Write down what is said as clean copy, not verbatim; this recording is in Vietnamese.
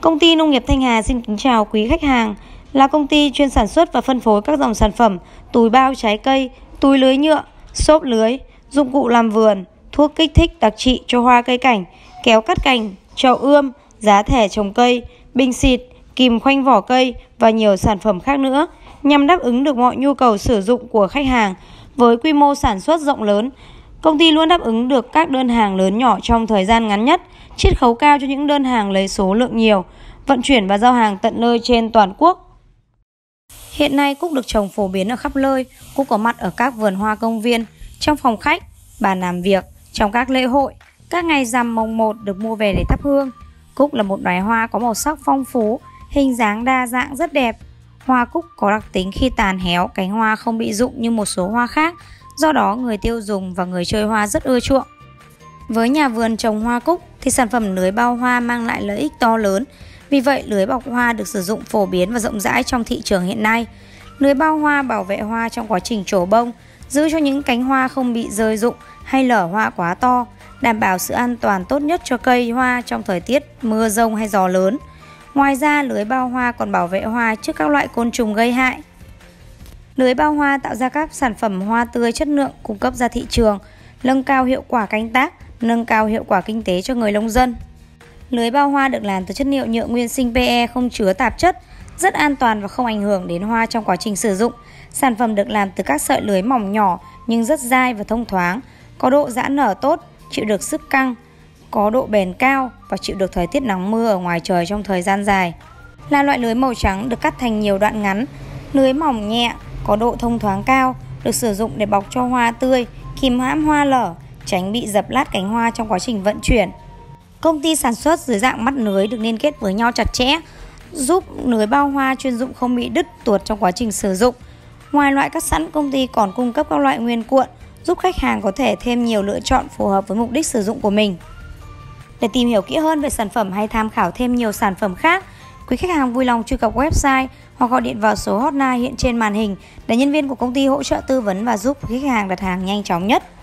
Công ty Nông nghiệp Thanh Hà xin kính chào quý khách hàng, là công ty chuyên sản xuất và phân phối các dòng sản phẩm túi bao trái cây, túi lưới nhựa, xốp lưới, dụng cụ làm vườn, thuốc kích thích đặc trị cho hoa cây cảnh, kéo cắt cành, chậu ươm, giá thẻ trồng cây, bình xịt, kìm khoanh vỏ cây và nhiều sản phẩm khác nữa, nhằm đáp ứng được mọi nhu cầu sử dụng của khách hàng. Với quy mô sản xuất rộng lớn, công ty luôn đáp ứng được các đơn hàng lớn nhỏ trong thời gian ngắn nhất, chiết khấu cao cho những đơn hàng lấy số lượng nhiều, vận chuyển và giao hàng tận nơi trên toàn quốc. Hiện nay cúc được trồng phổ biến ở khắp nơi, cúc có mặt ở các vườn hoa công viên, trong phòng khách, bàn làm việc, trong các lễ hội. Các ngày rằm mồng 1 được mua về để thắp hương. Cúc là một loài hoa có màu sắc phong phú, hình dáng đa dạng rất đẹp. Hoa cúc có đặc tính khi tàn héo, cánh hoa không bị rụng như một số hoa khác, do đó người tiêu dùng và người chơi hoa rất ưa chuộng. Với nhà vườn trồng hoa cúc thì sản phẩm lưới bao hoa mang lại lợi ích to lớn. Vì vậy, lưới bọc hoa được sử dụng phổ biến và rộng rãi trong thị trường hiện nay. Lưới bao hoa bảo vệ hoa trong quá trình trổ bông, giữ cho những cánh hoa không bị rơi rụng hay lở hoa quá to, đảm bảo sự an toàn tốt nhất cho cây hoa trong thời tiết mưa rông hay gió lớn. Ngoài ra, lưới bao hoa còn bảo vệ hoa trước các loại côn trùng gây hại. Lưới bao hoa tạo ra các sản phẩm hoa tươi chất lượng cung cấp ra thị trường, nâng cao hiệu quả canh tác, nâng cao hiệu quả kinh tế cho người nông dân. Lưới bao hoa được làm từ chất liệu nhựa nguyên sinh PE không chứa tạp chất, rất an toàn và không ảnh hưởng đến hoa trong quá trình sử dụng. Sản phẩm được làm từ các sợi lưới mỏng nhỏ nhưng rất dai và thông thoáng, có độ giãn nở tốt, chịu được sức căng, có độ bền cao và chịu được thời tiết nắng mưa ở ngoài trời trong thời gian dài. Là loại lưới màu trắng được cắt thành nhiều đoạn ngắn, lưới mỏng nhẹ, có độ thông thoáng cao, được sử dụng để bọc cho hoa tươi, kìm hãm hoa lở, tránh bị dập lát cánh hoa trong quá trình vận chuyển. Công ty sản xuất dưới dạng mắt lưới được liên kết với nhau chặt chẽ, giúp lưới bao hoa chuyên dụng không bị đứt tuột trong quá trình sử dụng. Ngoài loại cắt sẵn, công ty còn cung cấp các loại nguyên cuộn, giúp khách hàng có thể thêm nhiều lựa chọn phù hợp với mục đích sử dụng của mình. Để tìm hiểu kỹ hơn về sản phẩm hay tham khảo thêm nhiều sản phẩm khác, quý khách hàng vui lòng truy cập website hoặc gọi điện vào số hotline hiện trên màn hình để nhân viên của công ty hỗ trợ tư vấn và giúp khách hàng đặt hàng nhanh chóng nhất.